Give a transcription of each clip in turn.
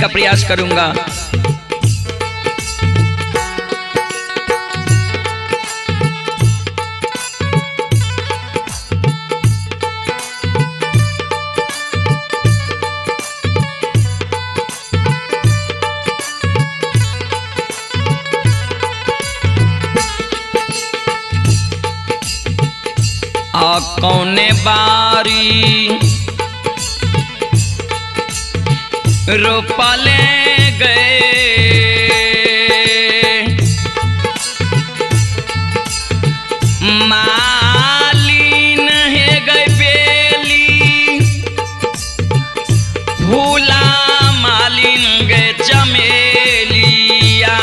का प्रयास करूंगा। आ कौने बारी रोपा ले गए मालीन है गए बेली भूला मालीन गए चमेलिया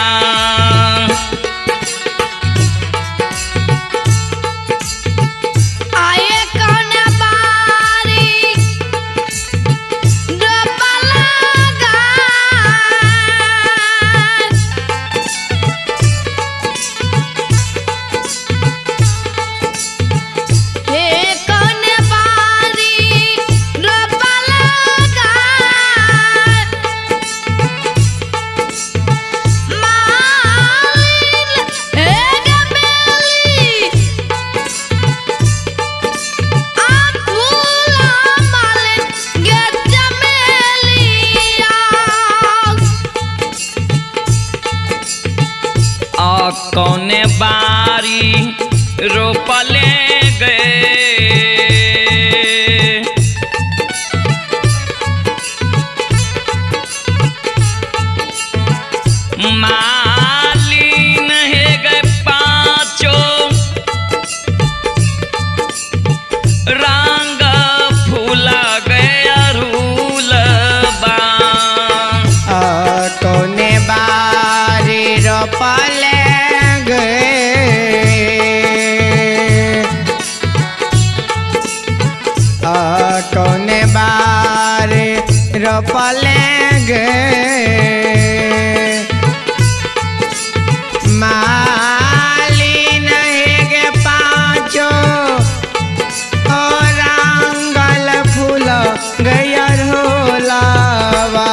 कौने बारी रोपले गए मालीन है गए पाँचों रंग फूला गया रूलबा। कौने बारी रोपले कौने बारी रोपले गए मालीन है पाँचों रंगल फूल गया रूलबा।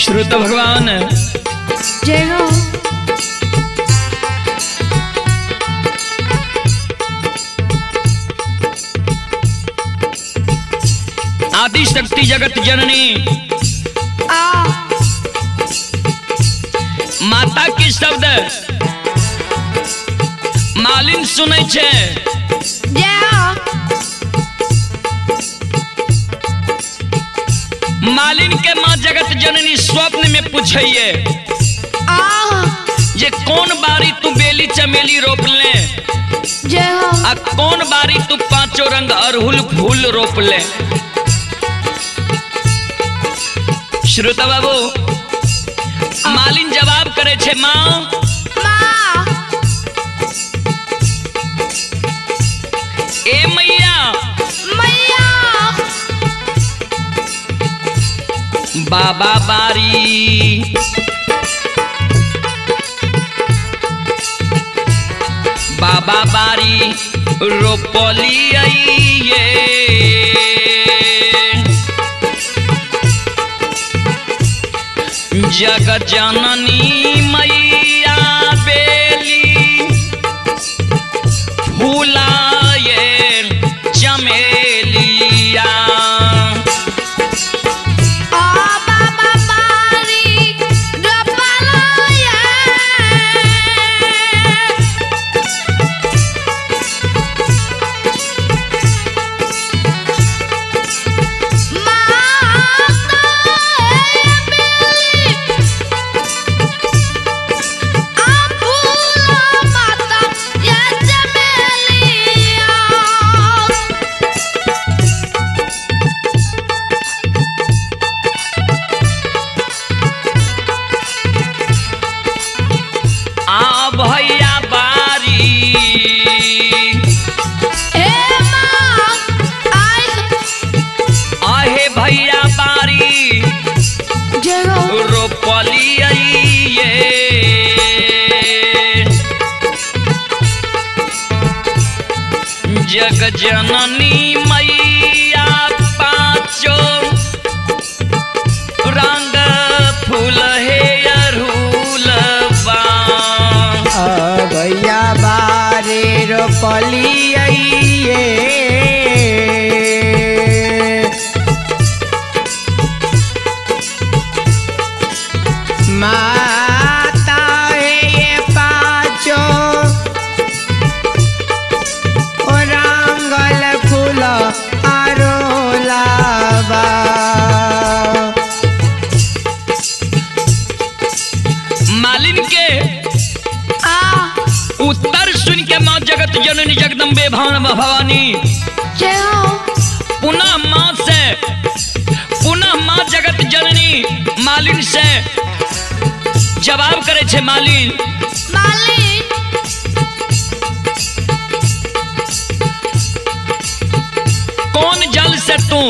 श्रुत भगवान जय हो। आदिशक्ति जगत जननी माता के शब्द मालिन सुनै छे। जय मालिन के माँ जगत जननी स्वप्न में पूछिए जे कौन बारी तू बेली चमेली रोप ले आ कौन बारी तू पांचों रंग अरहुल फूल रोप ले। श्रोता बाबू मालिन जवाब करे छे माँ ए मैया बाबा बारी रोपलिया जगत जननी मैया बेली फूलाए चमेलिया। जग जननी मैया पाँचों रंग फूल है अरुलवा भैया बारे रोपलिए माता है ये पाँचों रंगल फूल अरोलावा मालिन के उत्तर सुन के माँ जगत जननी जगदम्बे भवानी पुनः माँ से पुनः माँ जगत जननी मालिन से जवाब करे छे मालिन मालिन कौन जल से तू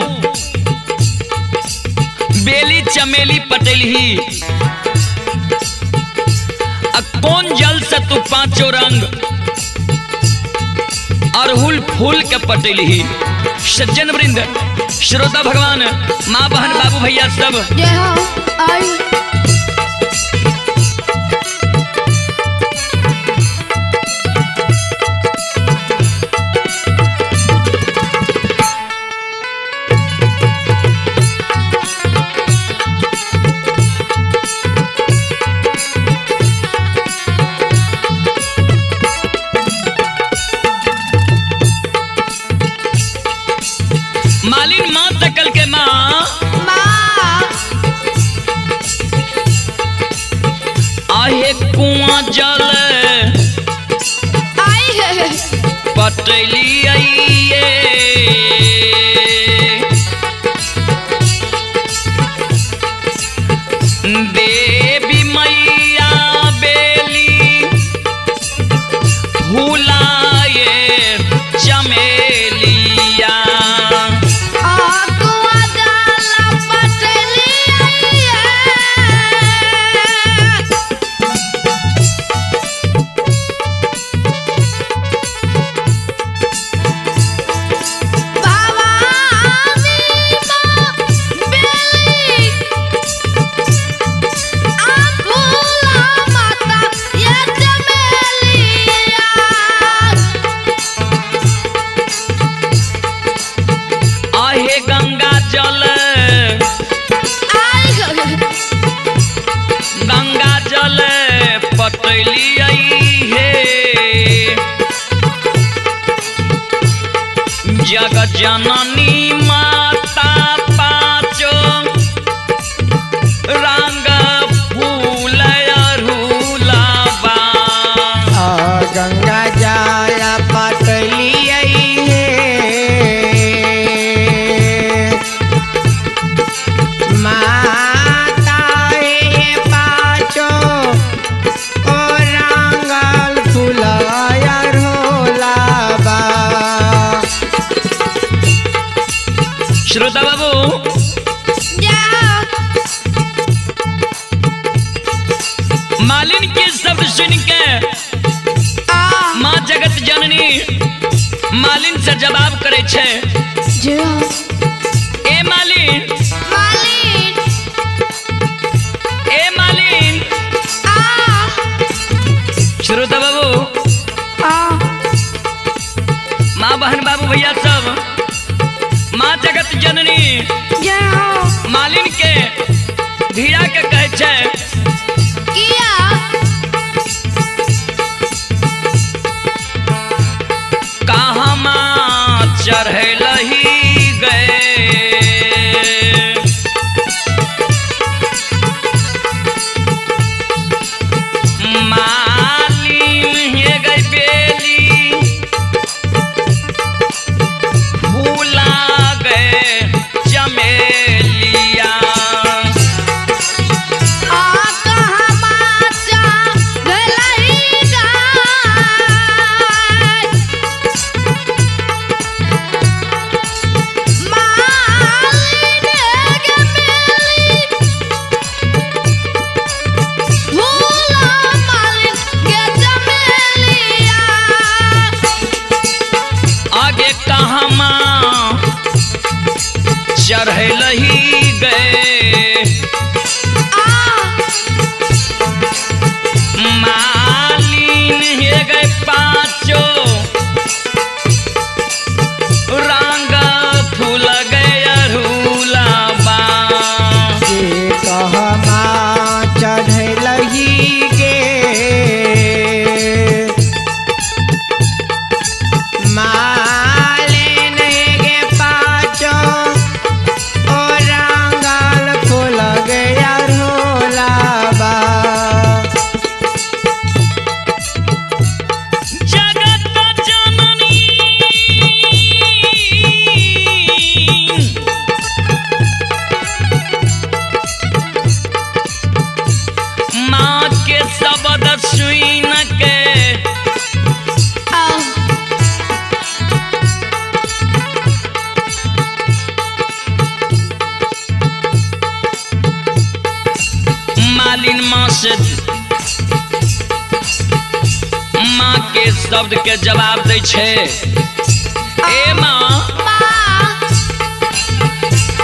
बेली चमेली पटेलही कौन जल से तू पांचों रंग अरहुल फूल के पटेलही। सज्जन वृंद श्रोता भगवान माँ बहन बाबू भैया सब मालिन माँ सकल के माँ आहे कुआं जल आए पटली आइए देवी मैया बेली भूलाए चमेलिया जगत जननी माता पाँचों रंग फूल अरुलावा गंगा जया पटली श्रोता बाबू मालिन के शब्द सुन के माँ जगत जननी मालिन से जवाब करे छे ए मालिन मालिन ए मालिन श्रोता बाबू माँ बहन बाबू भैया सब माँ जगत जननी मालिन के धीरा के कहे छे किया कहाँ माँ चढ़लही गए मालिन ये गई बेली भूला शब्द के जवाब दे छे। ए माँ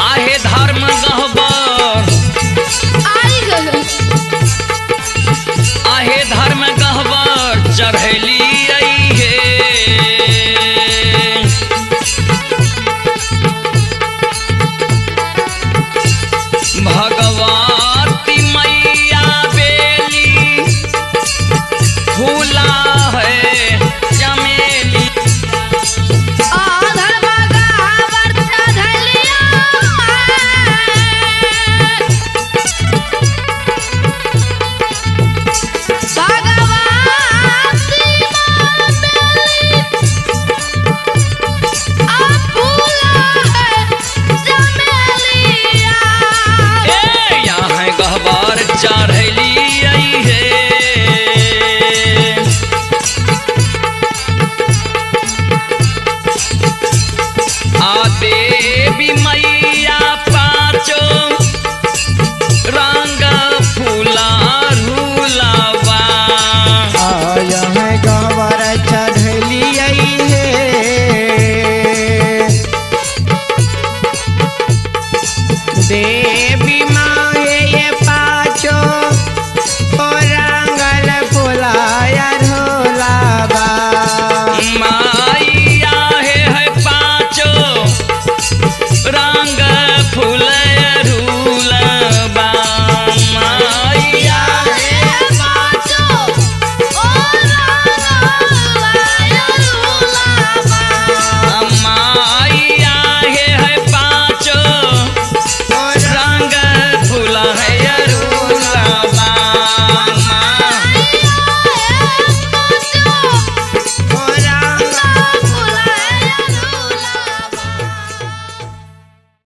आहे धर्म गहबर, आहे धर्म गहबर चढ़ैली आई है। भगवती मैया बेली फूला है चमेली, देवी माई